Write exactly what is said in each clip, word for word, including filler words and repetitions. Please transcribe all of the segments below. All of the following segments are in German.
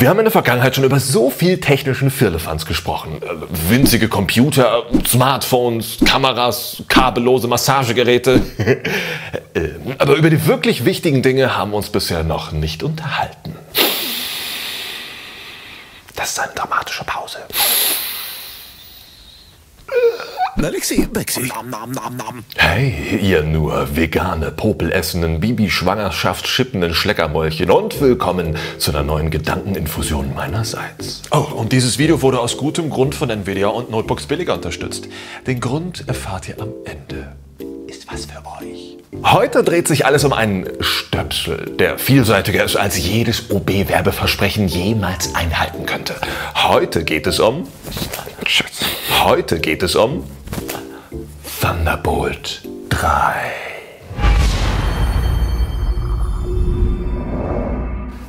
Wir haben in der Vergangenheit schon über so viel technischen Firlefanz gesprochen. Winzige Computer, Smartphones, Kameras, kabellose Massagegeräte. Aber über die wirklich wichtigen Dinge haben wir uns bisher noch nicht unterhalten. Das ist eine dramatische Pause. Alexi, Bexi. Hey, ihr nur vegane, popelessenden, Bibi-Schwangerschaft-schippenden Schleckermäulchen und willkommen zu einer neuen Gedankeninfusion meinerseits. Oh, und dieses Video wurde aus gutem Grund von Nvidia und Notebooks Billiger unterstützt. Den Grund erfahrt ihr am Ende. Ist was für euch. Heute dreht sich alles um einen Stöpsel, der vielseitiger ist, als jedes O B-Werbeversprechen jemals einhalten könnte. Heute geht es um... Heute geht es um... Thunderbolt drei.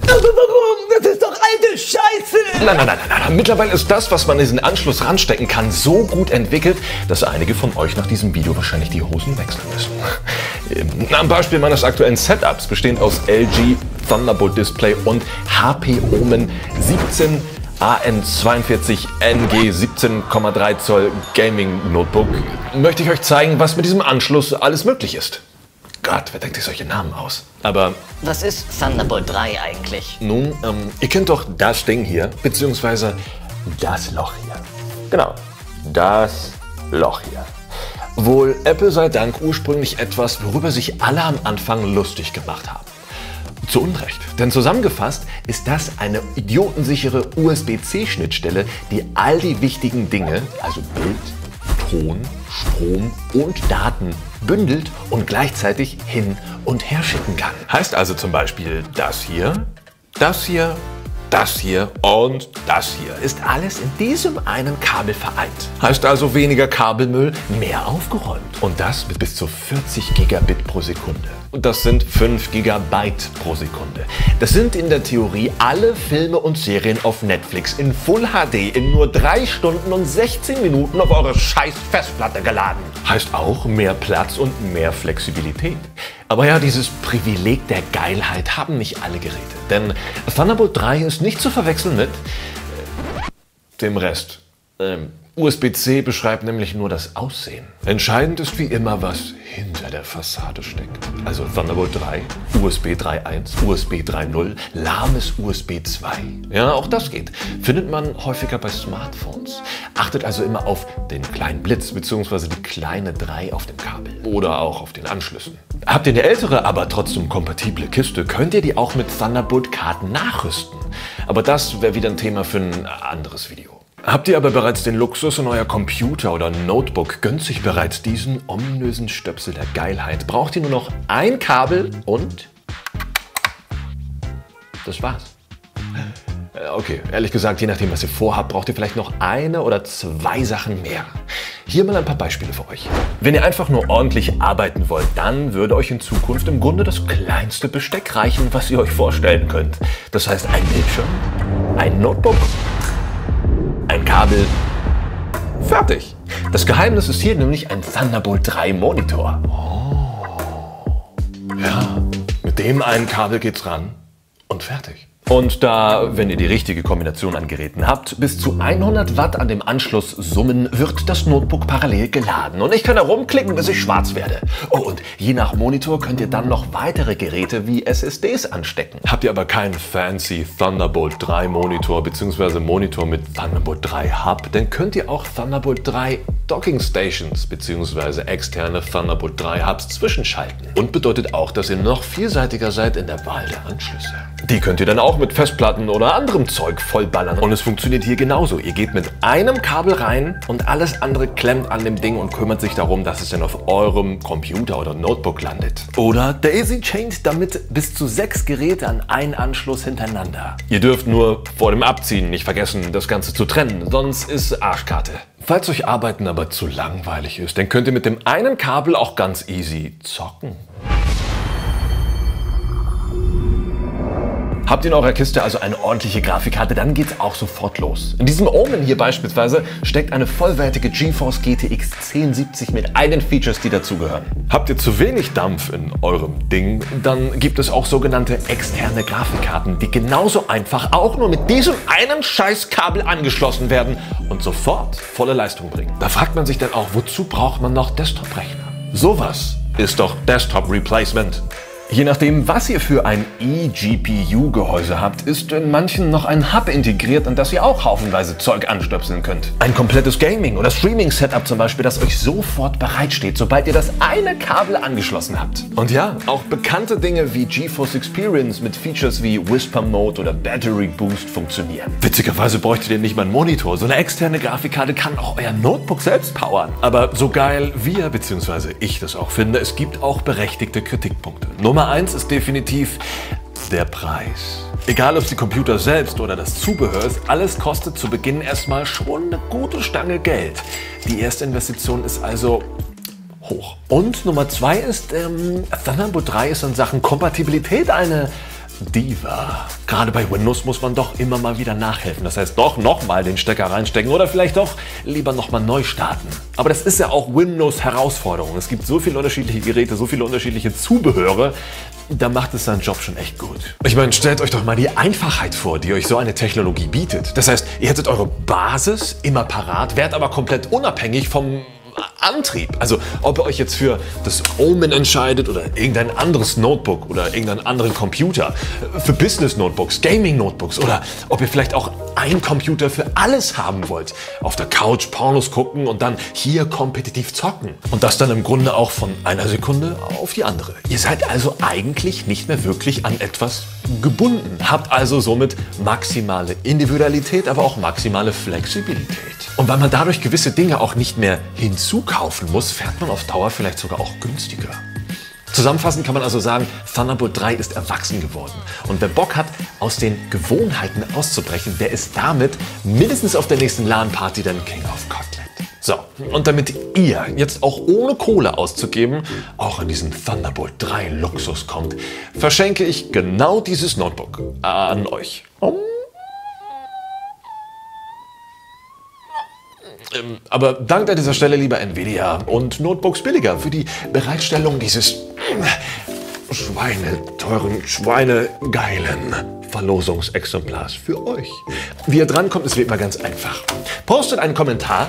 Aber warum? Das ist doch alte Scheiße! Nein, nein, nein, nein, nein. Mittlerweile ist das, was man in diesen Anschluss ranstecken kann, so gut entwickelt, dass einige von euch nach diesem Video wahrscheinlich die Hosen wechseln müssen. Am Beispiel meines aktuellen Setups, bestehend aus L G, Thunderbolt Display und H P Omen siebzehn, A N zweiundvierzig N G siebzehn Komma drei Zoll Gaming Notebook, möchte ich euch zeigen, was mit diesem Anschluss alles möglich ist. Gott, wer denkt sich solche Namen aus? Aber... Was ist Thunderbolt drei eigentlich? Nun, ähm, ihr kennt doch das Ding hier, beziehungsweise das Loch hier. Genau, das Loch hier. Wohl Apple sei Dank ursprünglich etwas, worüber sich alle am Anfang lustig gemacht haben. Zu Unrecht, denn zusammengefasst ist das eine idiotensichere U S B C-Schnittstelle, die all die wichtigen Dinge, also Bild, Ton, Strom und Daten, bündelt und gleichzeitig hin und her schicken kann. Heißt also zum Beispiel das hier, das hier, das hier und das hier ist alles in diesem einen Kabel vereint. Heißt also weniger Kabelmüll, mehr aufgeräumt. Und das mit bis zu vierzig Gigabit pro Sekunde. Und das sind fünf Gigabyte pro Sekunde. Das sind in der Theorie alle Filme und Serien auf Netflix in Full H D in nur drei Stunden und sechzehn Minuten auf eure scheiß Festplatte geladen. Heißt auch mehr Platz und mehr Flexibilität. Aber ja, dieses Privileg der Geilheit haben nicht alle Geräte. Denn Thunderbolt drei ist nicht zu verwechseln mit äh, dem Rest. Ähm, U S B C beschreibt nämlich nur das Aussehen. Entscheidend ist wie immer, was hinter der Fassade steckt. Also Thunderbolt drei, U S B drei Punkt eins, U S B drei Punkt null, lahmes U S B zwei. Ja, auch das geht. Findet man häufiger bei Smartphones. Achtet also immer auf den kleinen Blitz bzw. die kleine drei auf dem Kabel. Oder auch auf den Anschlüssen. Habt ihr eine ältere, aber trotzdem kompatible Kiste, könnt ihr die auch mit Thunderbolt-Karten nachrüsten. Aber das wäre wieder ein Thema für ein anderes Video. Habt ihr aber bereits den Luxus und euer Computer oder Notebook gönnt sich bereits diesen ominösen Stöpsel der Geilheit, braucht ihr nur noch ein Kabel und das war's. Okay, ehrlich gesagt, je nachdem, was ihr vorhabt, braucht ihr vielleicht noch eine oder zwei Sachen mehr. Hier mal ein paar Beispiele für euch. Wenn ihr einfach nur ordentlich arbeiten wollt, dann würde euch in Zukunft im Grunde das kleinste Besteck reichen, was ihr euch vorstellen könnt. Das heißt, ein Bildschirm, ein Notebook, ein Kabel. Fertig. Das Geheimnis ist hier nämlich ein Thunderbolt drei Monitor. Oh. Ja, mit dem einen Kabel geht's ran und fertig. Und da, wenn ihr die richtige Kombination an Geräten habt, bis zu hundert Watt an dem Anschluss summen, wird das Notebook parallel geladen. Und ich kann da rumklicken, bis ich schwarz werde. Oh, und je nach Monitor könnt ihr dann noch weitere Geräte wie S S Ds anstecken. Habt ihr aber keinen fancy Thunderbolt drei Monitor bzw. Monitor mit Thunderbolt drei Hub, dann könnt ihr auch Thunderbolt drei Docking Stations bzw. externe Thunderbolt drei Hubs zwischenschalten. Und bedeutet auch, dass ihr noch vielseitiger seid in der Wahl der Anschlüsse. Die könnt ihr dann auch mit Festplatten oder anderem Zeug vollballern. Und es funktioniert hier genauso. Ihr geht mit einem Kabel rein und alles andere klemmt an dem Ding und kümmert sich darum, dass es dann auf eurem Computer oder Notebook landet. Oder Daisy chaint damit bis zu sechs Geräte an einen Anschluss hintereinander. Ihr dürft nur vor dem Abziehen nicht vergessen, das Ganze zu trennen, sonst ist Arschkarte. Falls euch Arbeiten aber zu langweilig ist, dann könnt ihr mit dem einen Kabel auch ganz easy zocken. Habt ihr in eurer Kiste also eine ordentliche Grafikkarte, dann geht's auch sofort los. In diesem Omen hier beispielsweise steckt eine vollwertige GeForce G T X zehn siebzig mit allen Features, die dazugehören. Habt ihr zu wenig Dampf in eurem Ding, dann gibt es auch sogenannte externe Grafikkarten, die genauso einfach auch nur mit diesem einen Scheißkabel angeschlossen werden und sofort volle Leistung bringen. Da fragt man sich dann auch, wozu braucht man noch Desktop-Rechner? Sowas ist doch Desktop-Replacement. Je nachdem, was ihr für ein E G P U-Gehäuse habt, ist in manchen noch ein Hub integriert, an das ihr auch haufenweise Zeug anstöpseln könnt. Ein komplettes Gaming- oder Streaming-Setup zum Beispiel, das euch sofort bereitsteht, sobald ihr das eine Kabel angeschlossen habt. Und ja, auch bekannte Dinge wie GeForce Experience mit Features wie Whisper Mode oder Battery Boost funktionieren. Witzigerweise bräuchtet ihr nicht mal einen Monitor. So eine externe Grafikkarte kann auch euer Notebook selbst powern. Aber so geil wir bzw. ich das auch finde, es gibt auch berechtigte Kritikpunkte. Nummer Nummer eins ist definitiv der Preis. Egal ob es die Computer selbst oder das Zubehör ist, alles kostet zu Beginn erstmal schon eine gute Stange Geld. Die erste Investition ist also hoch. Und Nummer zwei ist, ähm, Thunderbolt drei ist in Sachen Kompatibilität eine Diva. Gerade bei Windows muss man doch immer mal wieder nachhelfen. Das heißt, doch nochmal den Stecker reinstecken oder vielleicht doch lieber nochmal neu starten. Aber das ist ja auch Windows Herausforderung. Es gibt so viele unterschiedliche Geräte, so viele unterschiedliche Zubehörer. Da macht es seinen Job schon echt gut. Ich meine, stellt euch doch mal die Einfachheit vor, die euch so eine Technologie bietet. Das heißt, ihr hättet eure Basis immer parat, wärt aber komplett unabhängig vom Antrieb. Also ob ihr euch jetzt für das Omen entscheidet oder irgendein anderes Notebook oder irgendeinen anderen Computer, für Business-Notebooks, Gaming-Notebooks oder ob ihr vielleicht auch einen Computer für alles haben wollt. Auf der Couch Pornos gucken und dann hier kompetitiv zocken. Und das dann im Grunde auch von einer Sekunde auf die andere. Ihr seid also eigentlich nicht mehr wirklich an etwas gebunden. Habt also somit maximale Individualität, aber auch maximale Flexibilität. Und weil man dadurch gewisse Dinge auch nicht mehr hinzukaufen muss, fährt man auf Dauer vielleicht sogar auch günstiger. Zusammenfassend kann man also sagen, Thunderbolt drei ist erwachsen geworden. Und wer Bock hat, aus den Gewohnheiten auszubrechen, der ist damit mindestens auf der nächsten LAN-Party dann King of Kotelett. So, und damit ihr jetzt auch ohne Kohle auszugeben auch an diesen Thunderbolt drei Luxus kommt, verschenke ich genau dieses Notebook an euch. Ähm, aber dankt an dieser Stelle lieber Nvidia und Notebooks Billiger für die Bereitstellung dieses schweineteuren, schweinegeilen Verlosungsexemplars für euch. Wie ihr drankommt, ist wie immer ganz einfach. Postet einen Kommentar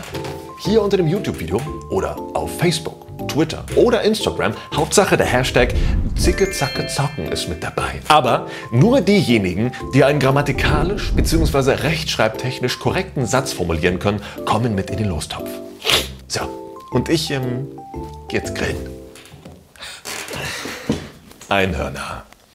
hier unter dem YouTube-Video oder auf Facebook, Twitter oder Instagram. Hauptsache der Hashtag Zicke-Zacke-Zocken ist mit dabei. Aber nur diejenigen, die einen grammatikalisch bzw. rechtschreibtechnisch korrekten Satz formulieren können, kommen mit in den Lostopf. So, und ich ähm, gehe jetzt grillen. Einhörner.